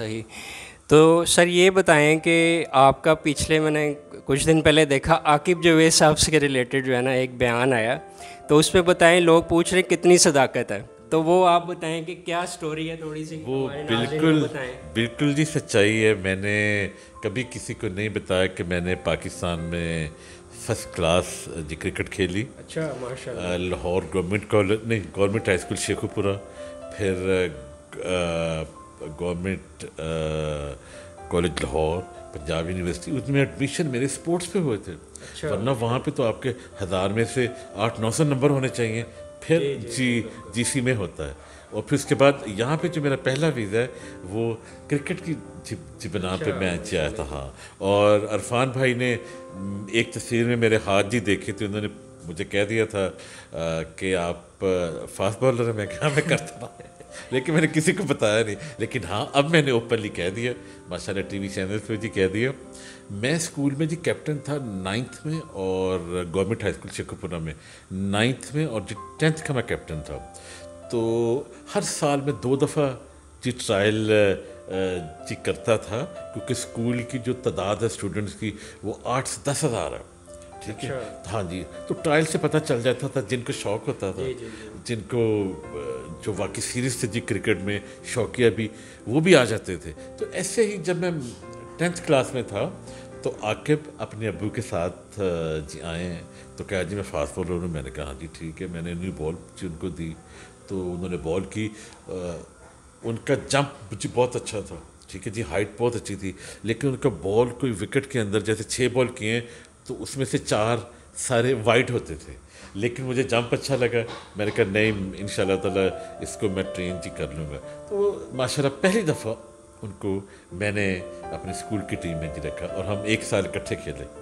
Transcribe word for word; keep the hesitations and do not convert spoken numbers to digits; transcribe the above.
सही। तो सर ये बताएं कि आपका पिछले, मैंने कुछ दिन पहले देखा आकिब जावेद साहब से रिलेटेड जो है ना एक बयान आया, तो उस पर बताएं, लोग पूछ रहे कितनी सदाकत है, तो वो आप बताएं कि क्या स्टोरी है थोड़ी सी। वो बिल्कुल बिल्कुल जी सच्चाई है। मैंने कभी किसी को नहीं बताया कि मैंने पाकिस्तान में फर्स्ट क्लास जी क्रिकेट खेली। अच्छा, माशाल्लाह। लाहौर गवर्नमेंट कॉलेज नहीं गवर्नमेंट हाई स्कूल शेखूपुरा, फिर government college Lahore, Punjabi university. उसमें एडमिशन मेरे स्पोर्ट्स पे हुए थे, वरना वहाँ पे तो आपके हज़ार में से आठ नौ सौ नंबर होने चाहिए, फिर जी जी सी में होता है। और फिर उसके बाद यहाँ पे जो मेरा पहला वीज़ा है वो क्रिकेट की जिबना पे मैं आया था। हाँ, और अरफान भाई ने एक तस्वीर में मेरे हाथ जी देखे थे, उन्होंने मुझे कह दिया था कि आप फास्ट बॉलर हैं। मैं क्या मैं करता था लेकिन मैंने किसी को बताया नहीं। लेकिन हाँ, अब मैंने ओपनली कह दिया माशाल्लाह, टीवी चैनल पे जी कह दिया। मैं स्कूल में जी कैप्टन था नाइन्थ में, और गवर्नमेंट हाई स्कूल शेखूपुरा में नाइन्थ में, और जी टेंथ का मैं कैप्टन था। तो हर साल में दो दफ़ा जी ट्रायल जी करता था, क्योंकि स्कूल की जो तादाद है स्टूडेंट्स की वो आठ से दस हज़ार है, ठीक है। हाँ जी, तो ट्रायल से पता चल जाता था जिनको शौक़ होता था, जिनको जो वाकई सीरीज थे जी क्रिकेट में शौकिया भी, वो भी आ जाते थे। तो ऐसे ही जब मैं टेंथ क्लास में था तो आकिब अपने अबू के साथ जी आए हैं, तो कहा जी मैं फास्ट बॉलर हूँ। मैंने कहा जी ठीक है। मैंने न्यू बॉल जी उनको दी, तो उन्होंने बॉल की, उनका जंप जी बहुत अच्छा था, ठीक है जी, हाइट बहुत अच्छी थी, लेकिन उनका बॉल कोई विकेट के अंदर, जैसे छः बॉल किए तो उसमें से चार सारे वाइड होते थे। लेकिन मुझे जंप अच्छा लगा, मैंने कहा नहीं इंशाल्लाह ताला इसको मैं ट्रेन जी कर लूँगा। तो माशाल्लाह पहली दफ़ा उनको मैंने अपने स्कूल की टीम में जी रखा, और हम एक साल इकट्ठे खेले।